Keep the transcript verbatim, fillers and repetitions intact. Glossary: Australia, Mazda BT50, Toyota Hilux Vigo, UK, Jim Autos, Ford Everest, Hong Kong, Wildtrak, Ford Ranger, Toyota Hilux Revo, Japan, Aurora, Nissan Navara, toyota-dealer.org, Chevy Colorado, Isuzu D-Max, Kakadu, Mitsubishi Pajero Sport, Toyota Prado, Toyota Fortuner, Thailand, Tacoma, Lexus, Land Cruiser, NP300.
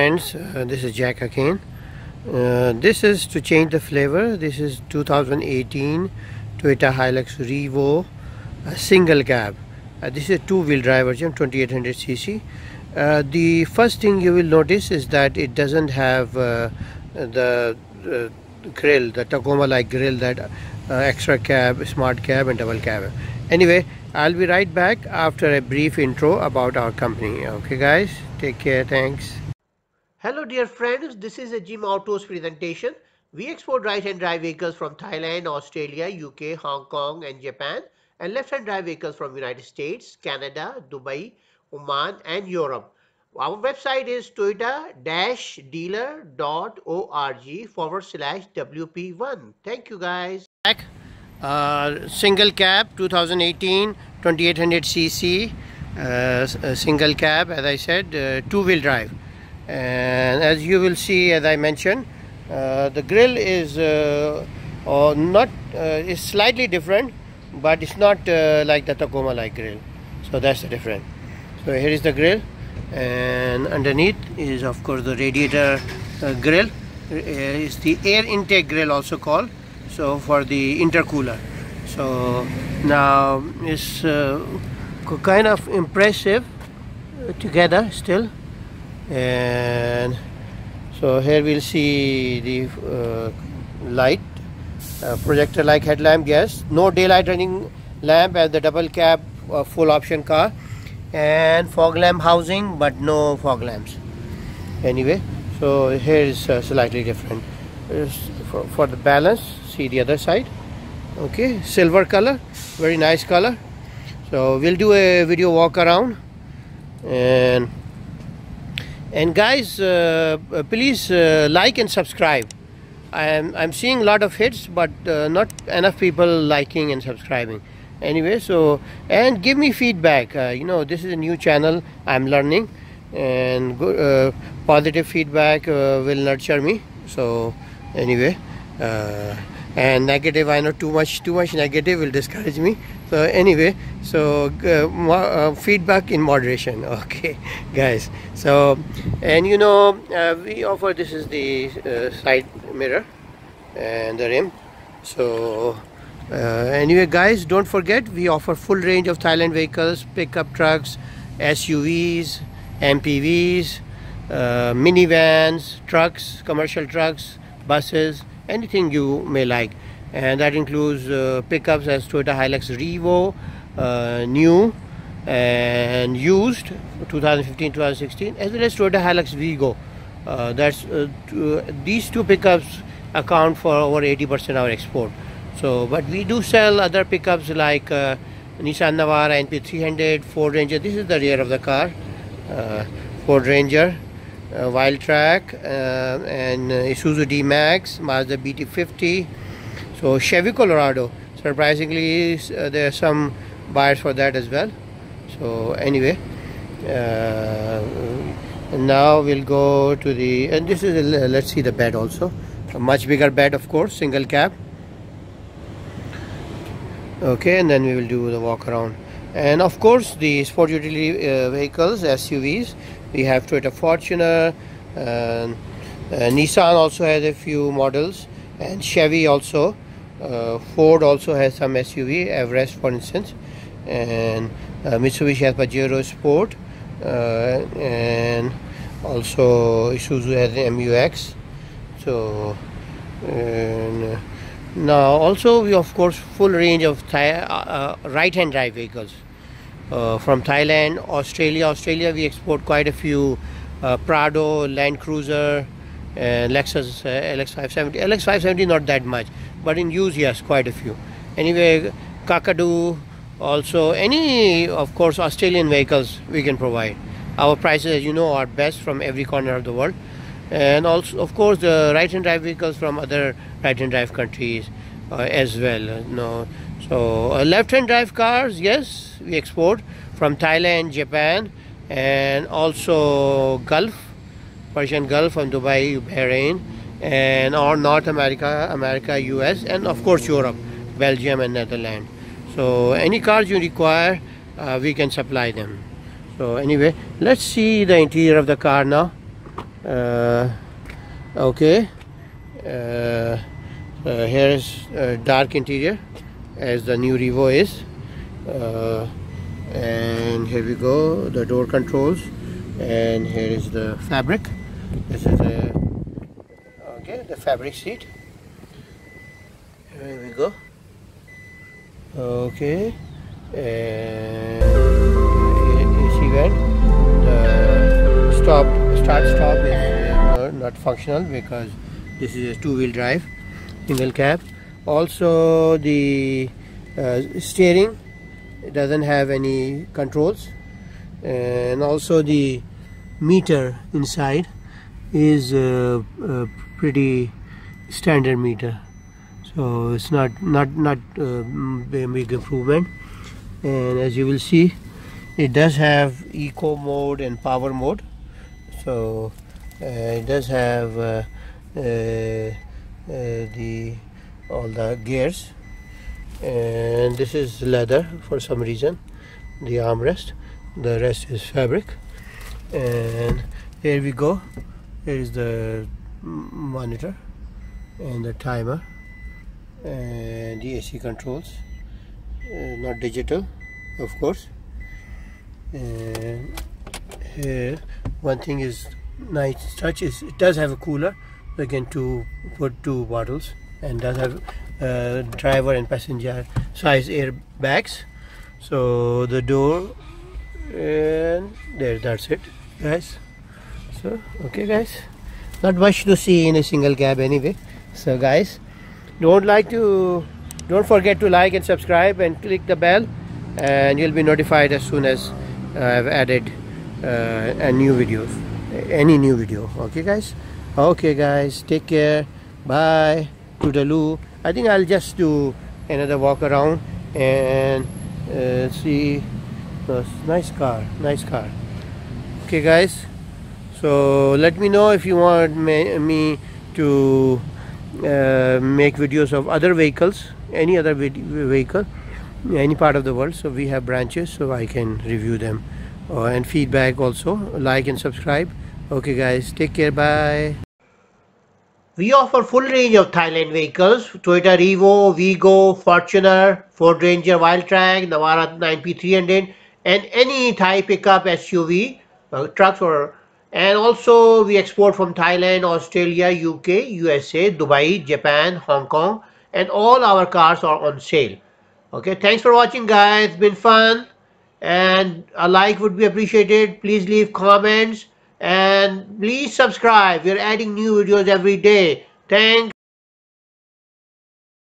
Friends, uh, this is Jack again. Uh, this is to change the flavor. This is two thousand eighteen Toyota Hilux Revo, a single cab. Uh, this is a two-wheel drive version, twenty-eight hundred c c. Uh, the first thing you will notice is that it doesn't have uh, the uh, grille, the Tacoma-like grille that uh, extra cab, smart cab, and double cab. Anyway, I'll be right back after a brief intro about our company. Okay, guys, take care. Thanks. Hello dear friends, this is a Jim Autos presentation. We export right-hand drive vehicles from Thailand, Australia, U K, Hong Kong and Japan, and left-hand drive vehicles from United States, Canada, Dubai, Oman and Europe. Our website is toyota-dealer.org forward slash W P one. Thank you guys. Uh, single cab two thousand eighteen, twenty-eight hundred c c, uh, single cab, as I said, uh, two-wheel drive. And as you will see, as I mentioned, uh, the grille is uh, or not uh, is slightly different, but it's not uh, like the Tacoma like grille. So that's the difference. So here is the grille, and underneath is of course the radiator uh, grille. It's the air intake grille also called, so for the intercooler. So now it's uh, kind of impressive together still. And so here we'll see the uh, light, uh, projector like headlamp. Yes, no daylight running lamp as the double cab uh, full option car, and fog lamp housing but no fog lamps. Anyway, so here is uh, slightly different. For, for the balance, see the other side. Okay, silver color, very nice color. So we'll do a video walk around. And And guys, uh, please uh, like and subscribe. I am I'm seeing a lot of hits, but uh, not enough people liking and subscribing. Anyway, so and give me feedback. Uh, you know, this is a new channel. I'm learning, and go, uh, positive feedback uh, will nurture me. So anyway, uh, and negative, I know too much. Too much negative will discourage me. So anyway, so uh, mo uh, feedback in moderation, okay, guys. So, and you know, uh, we offer, this is the uh, side mirror and the rim. So uh, anyway, guys, don't forget we offer full range of Thailand vehicles, pickup trucks, S U Vs, M P Vs, uh, minivans, trucks, commercial trucks, buses, anything you may like. And that includes uh, pickups as Toyota Hilux Revo, uh, new and used, twenty fifteen to twenty sixteen, as well as Toyota Hilux Vigo. Uh, that's uh, two, these two pickups account for over eighty percent of our export. So, but we do sell other pickups like uh, Nissan Navara, N P three hundred, Ford Ranger. This is the rear of the car. Uh, Ford Ranger, uh, Wildtrak, uh, and uh, Isuzu D-Max, Mazda B T fifty. So Chevy Colorado, surprisingly uh, there are some buyers for that as well. So anyway, uh, now we'll go to the, and this is a, let's see the bed also, a much bigger bed of course, single cab. Okay, and then we will do the walk around. And of course the sport utility uh, vehicles, S U Vs, we have Toyota Fortuner, uh, uh, Nissan also has a few models, and Chevy also, uh, Ford also has some S U V, Everest for instance, and uh, Mitsubishi Pajero Sport, uh, and also Isuzu has the M U X. So and, uh, now also we of course full range of Thai, uh, uh, right-hand drive vehicles uh, from Thailand, Australia. Australia we export quite a few uh, Prado, Land Cruiser, and Lexus uh, L X five seventy. L X five seventy not that much, but in use, yes, quite a few. Anyway, Kakadu also, any of course Australian vehicles we can provide. Our prices, as you know, are best from every corner of the world, and also of course the right-hand drive vehicles from other right-hand drive countries uh, as well. No, so uh, left-hand drive cars, yes, we export from Thailand, Japan, and also Gulf, Persian Gulf, from Dubai, Bahrain, and or North America, America, U S, and of course Europe, Belgium and Netherlands. So any cars you require, uh, we can supply them. So anyway, let's see the interior of the car now. uh, okay uh, uh, here is uh, dark interior as the new Revo is, uh, and here we go, the door controls, and here is the fabric. This is a, okay, the fabric seat. Here we go. Okay, and A C vent. The stop, start, stop is not functional because this is a two-wheel drive, single cab. Also, the uh, steering doesn't have any controls, and also the meter inside is a, a pretty standard meter. So it's not not not uh, a big improvement. And as you will see, it does have eco mode and power mode. So uh, it does have uh, uh, uh, the all the gears. And this is leather for some reason. The armrest, the rest is fabric. And here we go. Here is the monitor and the timer. And the A C controls, uh, not digital, of course. And here, one thing is nice touch is it does have a cooler. So again, to put two bottles, and does have uh, driver and passenger size airbags. So the door, and there, that's it, guys. So okay, guys, not much to see in a single cab anyway. So guys, Don't like to don't forget to like and subscribe and click the bell, and you'll be notified as soon as I've added uh, a new video, any new video. Okay guys, okay guys, take care, bye, toodaloo. I think I'll just do another walk around and uh, see. Oh, nice car, nice car. Okay guys, so let me know if you want me to Uh, make videos of other vehicles, any other vehicle, any part of the world. So we have branches, so I can review them, uh, and feedback also. Like and subscribe. Okay guys, take care, bye. We offer full range of Thailand vehicles: Toyota Revo, Vigo, Fortuner, Ford Ranger, Wildtrak, Navara N P three hundred, and any Thai pickup, S U V, uh, trucks, or and also we export from Thailand, Australia, U K, U S A, Dubai, Japan, Hong Kong, and all our cars are on sale. Okay, thanks for watching guys, been fun, and a like would be appreciated. Please leave comments and please subscribe. We're adding new videos every day. Thanks.